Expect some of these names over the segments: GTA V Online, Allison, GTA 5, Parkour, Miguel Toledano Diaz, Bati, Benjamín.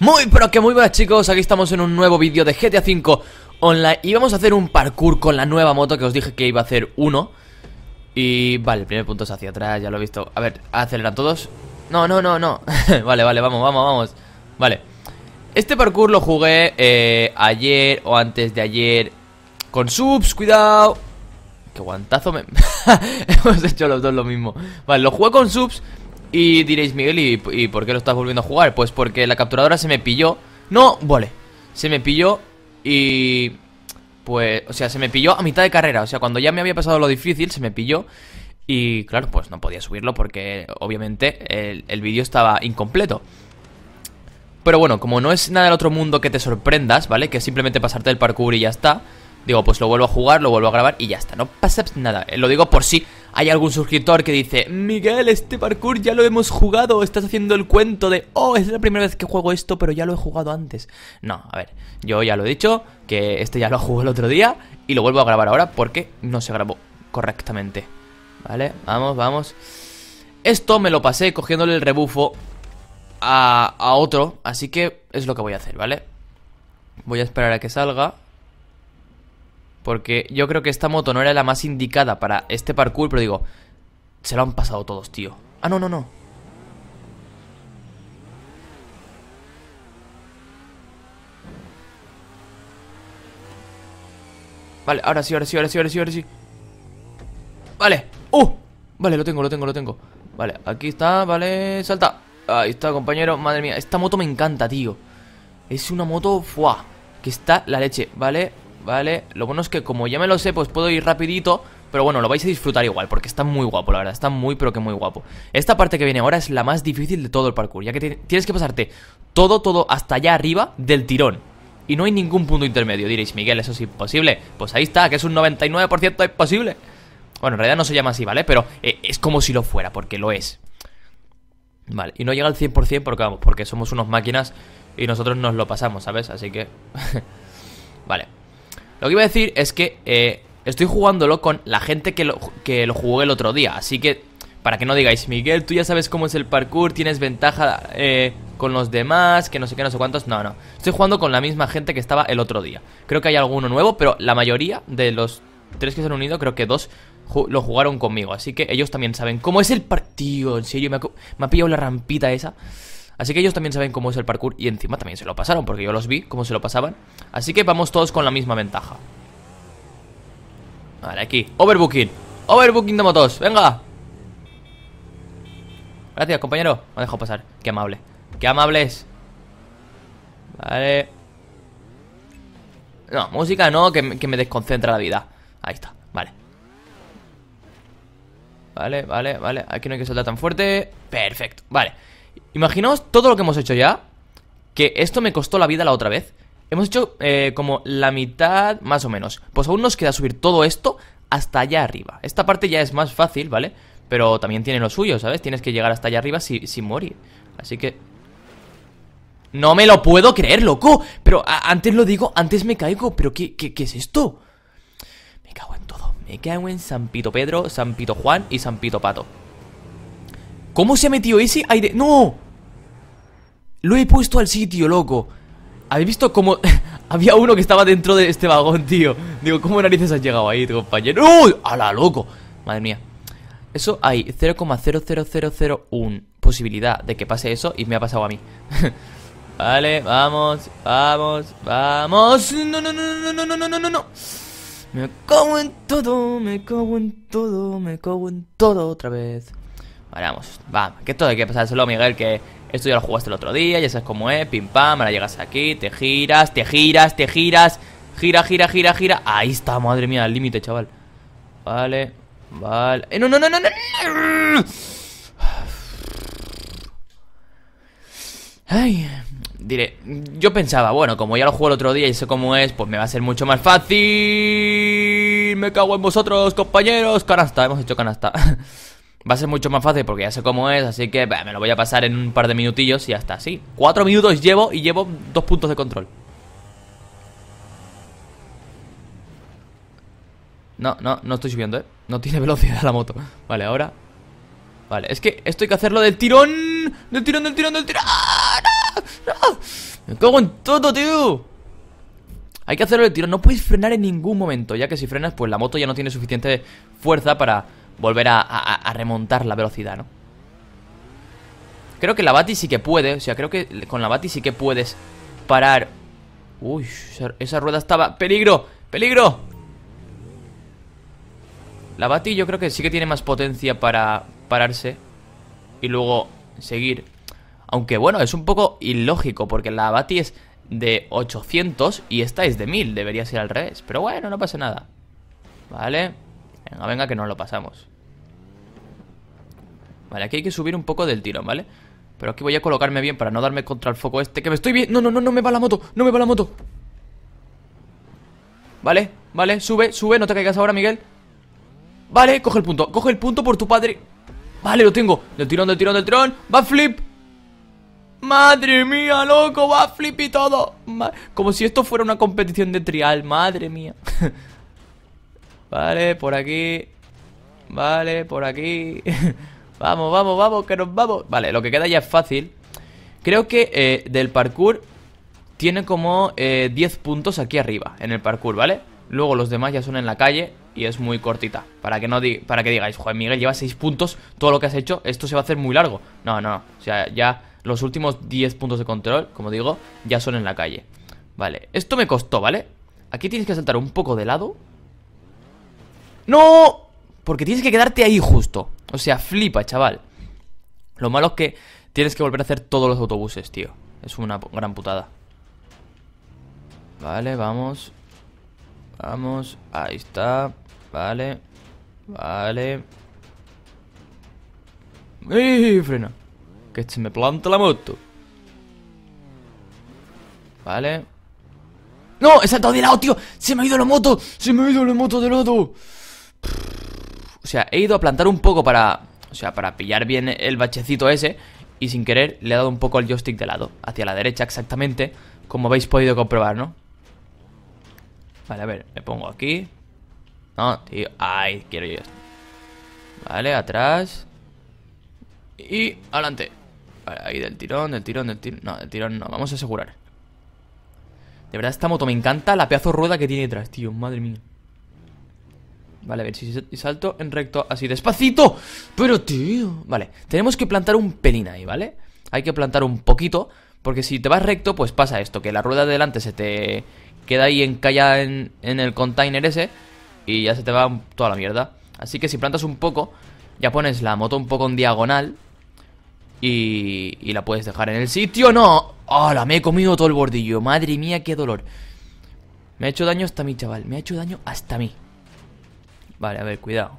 Muy pero que muy buenas, chicos, aquí estamos en un nuevo vídeo de GTA V Online. Y vamos a hacer un parkour con la nueva moto que os dije que iba a hacer uno. Y vale, el primer punto es hacia atrás, ya lo he visto. A ver, aceleran todos. No Vale, vamos. Vale, este parkour lo jugué ayer o antes de ayer con subs, cuidado. Qué guantazo me... Hemos hecho los dos lo mismo. Vale, lo jugué con subs. Y diréis, Miguel, ¿y por qué lo estás volviendo a jugar? Pues porque la capturadora se me pilló. No, vale, se me pilló. Y... pues, o sea, se me pilló a mitad de carrera. O sea, cuando ya me había pasado lo difícil, se me pilló. Y claro, pues no podía subirlo porque obviamente el vídeo estaba incompleto. Pero bueno, como no es nada del otro mundo que te sorprendas, ¿vale? Que simplemente pasarte el parkour y ya está. Digo, pues lo vuelvo a jugar, lo vuelvo a grabar y ya está. No pasa nada. Lo digo por si hay algún suscriptor que dice: Miguel, este parkour ya lo hemos jugado. Estás haciendo el cuento de: oh, es la primera vez que juego esto, pero ya lo he jugado antes. No, a ver, yo ya lo he dicho, que este ya lo jugué el otro día y lo vuelvo a grabar ahora porque no se grabó correctamente. Vale, vamos. Esto me lo pasé cogiéndole el rebufo a otro, así que es lo que voy a hacer, ¿vale? Voy a esperar a que salga, porque yo creo que esta moto no era la más indicada para este parkour, pero digo, se lo han pasado todos, tío. Ah, no. Vale, ahora sí. Vale, vale, lo tengo. Vale, aquí está, vale, salta. Ahí está, compañero, madre mía, esta moto me encanta, tío. Es una moto, ¡fua!, que está la leche, vale. Lo bueno es que como ya me lo sé, pues puedo ir rapidito. Pero bueno, lo vais a disfrutar igual, porque está muy guapo, la verdad, está muy pero que muy guapo. Esta parte que viene ahora es la más difícil de todo el parkour, ya que tienes que pasarte todo hasta allá arriba del tirón. Y no hay ningún punto intermedio. Diréis, Miguel, eso es imposible. Pues ahí está, que es un 99% imposible. Bueno, en realidad no se llama así, ¿vale? Pero es como si lo fuera, porque lo es. Vale, y no llega al 100% porque vamos, porque somos unos máquinas y nosotros nos lo pasamos, ¿sabes? Así que... vale. Lo que iba a decir es que estoy jugándolo con la gente que lo jugué el otro día. Así que, para que no digáis, Miguel, tú ya sabes cómo es el parkour, tienes ventaja con los demás, que no sé qué, no sé cuántos. No, estoy jugando con la misma gente que estaba el otro día. Creo que hay alguno nuevo, pero la mayoría de los 3 que se han unido, creo que 2... lo jugaron conmigo, así que ellos también saben cómo es el parkour. En serio, me ha pillado la rampita esa. Así que ellos también saben cómo es el parkour. Y encima también se lo pasaron, porque yo los vi cómo se lo pasaban. Así que vamos todos con la misma ventaja. Vale, aquí, overbooking de motos, venga. Gracias, compañero, me ha dejado pasar, qué amable. Qué amables. Vale. No, música no, que me desconcentra la vida. Ahí está, vale. Vale, aquí no hay que saltar tan fuerte. Perfecto, vale. Imaginaos todo lo que hemos hecho ya. Que esto me costó la vida la otra vez. Hemos hecho como la mitad, más o menos. Pues aún nos queda subir todo esto hasta allá arriba. Esta parte ya es más fácil, ¿vale? Pero también tiene lo suyo, ¿sabes? Tienes que llegar hasta allá arriba sin morir. Así que... no me lo puedo creer, loco. Pero antes lo digo, antes me caigo. Pero ¿qué es esto? Me cago en todo. Me cago en San Pito Pedro, San Pito Juan y San Pito Pato. ¿Cómo se ha metido ese aire? ¡No! Lo he puesto al sitio, loco. ¿Habéis visto cómo...? Había uno que estaba dentro de este vagón, tío. Digo, ¿cómo narices has llegado ahí, compañero? ¡Uy! ¡Hala, loco! Madre mía. Eso hay 0,00001 posibilidad de que pase eso y me ha pasado a mí. Vale, vamos. No. Me cago en todo otra vez. Vale, vamos, que esto hay que pasárselo, Miguel, que esto ya lo jugaste el otro día, ya sabes cómo es, pim pam, ahora llegas aquí, te giras, gira, ahí está, madre mía, al límite, chaval. Vale. No. Ay. Diré, yo pensaba, bueno, como ya lo jugué el otro día y sé cómo es, pues me va a ser mucho más fácil. Me cago en vosotros, compañeros. Canasta, hemos hecho canasta. Va a ser mucho más fácil porque ya sé cómo es, así que me lo voy a pasar en un par de minutillos y ya está, sí. 4 minutos llevo y llevo 2 puntos de control. No estoy subiendo, ¿eh? No tiene velocidad la moto. Vale, ahora. Vale, es que esto hay que hacerlo del tirón. Del tirón. ¡Ah, no! ¡No! Me cago en todo, tío. Hay que hacerlo del tirón. No puedes frenar en ningún momento, ya que si frenas, pues la moto ya no tiene suficiente fuerza para volver a remontar la velocidad, ¿no? Creo que la Bati sí que puede. O sea, creo que con la Bati sí que puedes parar. Uy, esa rueda estaba... ¡Peligro! ¡Peligro! La Bati yo creo que sí que tiene más potencia para pararse y luego seguir. Aunque bueno, es un poco ilógico porque la Bati es de 800 y esta es de 1000. Debería ser al revés. Pero bueno, no pasa nada. Vale. Venga, que nos lo pasamos. Vale, aquí hay que subir un poco del tirón, ¿vale? Pero aquí voy a colocarme bien para no darme contra el foco este. Que me estoy bien. No me va la moto. No me va la moto. Vale, vale. Sube. No te caigas ahora, Miguel. Vale, coge el punto. Coge el punto por tu padre. Vale, lo tengo. Del tirón. Va flip. Madre mía, loco. Va flip y todo. Como si esto fuera una competición de trial. Madre mía. Vale, por aquí. Vale, por aquí. Vamos, que nos vamos. Vale, lo que queda ya es fácil. Creo que del parkour tiene como 10 puntos aquí arriba, en el parkour, ¿vale? Luego los demás ya son en la calle y es muy cortita. Para que digáis, joder, Miguel, lleva 6 puntos, todo lo que has hecho, esto se va a hacer muy largo. No. O sea, ya los últimos 10 puntos de control, como digo, ya son en la calle. Vale, esto me costó, ¿vale? Aquí tienes que saltar un poco de lado. ¡No! Porque tienes que quedarte ahí justo. O sea, flipa, chaval. Lo malo es que tienes que volver a hacer todos los autobuses, tío. Es una gran putada. Vale, vamos. Vamos, ahí está. Vale. ¡Ey, frena! Que se me planta la moto. Vale. ¡No! ¡He saltado de lado, tío! ¡Se me ha ido la moto! ¡Se me ha ido la moto de lado! O sea, he ido a plantar un poco para... O sea, para pillar bien el bachecito ese. Y sin querer le he dado un poco el joystick de lado. Hacia la derecha exactamente. Como habéis podido comprobar, ¿no? Vale, a ver, me pongo aquí. No, tío, ay, quiero yo esto. Vale, atrás. Y adelante. Vale, ahí del tirón. No, del tirón no, vamos a asegurar. De verdad, esta moto me encanta la pedazo rueda que tiene detrás, tío, madre mía. Vale, a ver si salto en recto así, despacito. Pero, tío, vale, tenemos que plantar un pelín ahí, ¿vale? Hay que plantar un poquito. Porque si te vas recto, pues pasa esto, que la rueda de delante se te... queda ahí encallada en el container ese y ya se te va toda la mierda. Así que si plantas un poco, ya pones la moto un poco en diagonal y la puedes dejar en el sitio. ¡No! ¡Hala! Me he comido todo el bordillo. Madre mía, qué dolor. Me ha hecho daño hasta mí, chaval. Me ha hecho daño hasta mí. Vale, a ver, cuidado.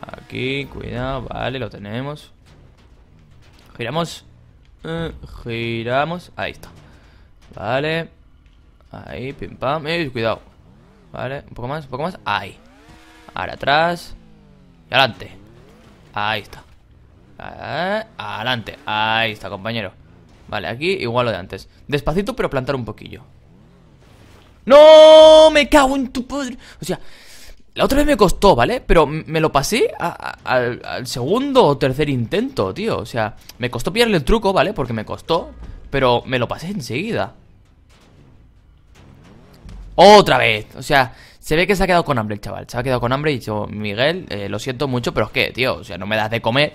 Aquí, cuidado. Vale, lo tenemos. Giramos. Giramos. Ahí está. Vale. Ahí, pim pam, cuidado. Vale, un poco más, ahí. Ahora atrás. Y adelante. Ahí está. Adelante, ahí está, compañero. Vale, aquí igual lo de antes. Despacito, pero plantar un poquillo. ¡No! Me cago en tu padre. O sea, la otra vez me costó, ¿vale? Pero me lo pasé al segundo o tercer intento, tío. O sea, me costó pillarle el truco, ¿vale? Porque me costó, pero me lo pasé enseguida. Otra vez, o sea, se ve que se ha quedado con hambre el chaval. Se ha quedado con hambre y yo, Miguel, lo siento mucho, pero es que, tío, o sea, no me das de comer.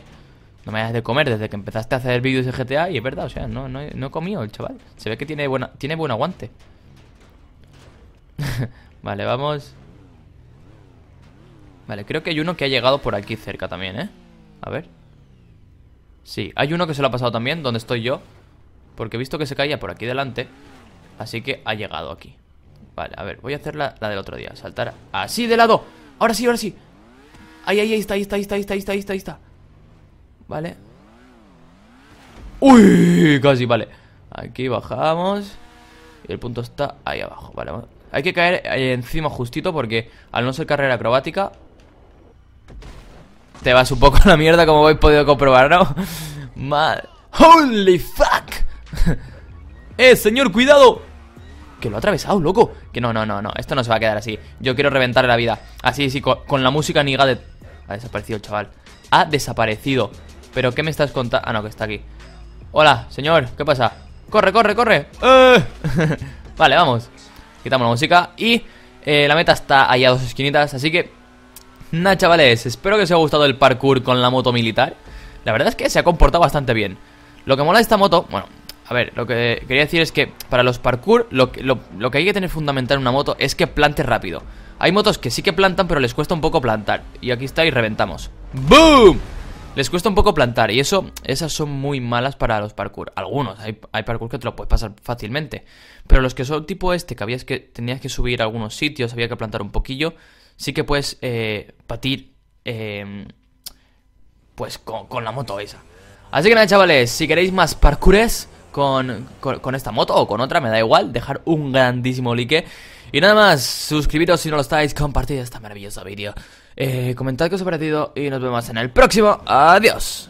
No me das de comer desde que empezaste a hacer vídeos de GTA. Y es verdad, o sea, no he comido el chaval. Se ve que tiene buen aguante. Vale, vamos. Vale, creo que hay uno que ha llegado por aquí cerca también, ¿eh? A ver. Sí, hay uno que se lo ha pasado también, donde estoy yo. Porque he visto que se caía por aquí delante. Así que ha llegado aquí. Vale, a ver, voy a hacer la del otro día. Saltar así de lado. Ahora sí. Ahí está. Vale. Uy, casi, vale. Aquí bajamos. Y el punto está ahí abajo. Vale, hay que caer encima justito porque al no ser carrera acrobática te vas un poco a la mierda, como habéis podido comprobar, ¿no? Mal. ¡Holy fuck! ¡Eh, señor, cuidado! Que lo ha atravesado, loco. Que no, esto no se va a quedar así. Yo quiero reventar la vida. Así, sí, con la música ni Gadet. Ha desaparecido el chaval. Ha desaparecido. ¿Pero qué me estás contando? Ah, no, que está aquí. Hola, señor, ¿qué pasa? ¡Corre, corre, corre! Vale, vamos. Quitamos la música y la meta está ahí a dos esquinitas. Así que, nada, chavales, espero que os haya gustado el parkour con la moto militar. La verdad es que se ha comportado bastante bien. Lo que mola de esta moto, bueno, a ver, lo que quería decir es que para los parkour lo que hay que tener fundamental en una moto es que plante rápido. Hay motos que sí que plantan, pero les cuesta un poco plantar. Y aquí está y reventamos. ¡Boom! Les cuesta un poco plantar y eso, esas son muy malas para los parkour. Algunos, hay parkour que te lo puedes pasar fácilmente. Pero los que son tipo este, que tenías que subir a algunos sitios, había que plantar un poquillo. Sí que puedes patir pues con la moto esa. Así que nada, chavales, si queréis más parkoures con esta moto o con otra, me da igual. Dejar un grandísimo like. Y nada más, suscribiros si no lo estáis, compartid este maravilloso vídeo, comentad qué os ha parecido y nos vemos en el próximo. Adiós.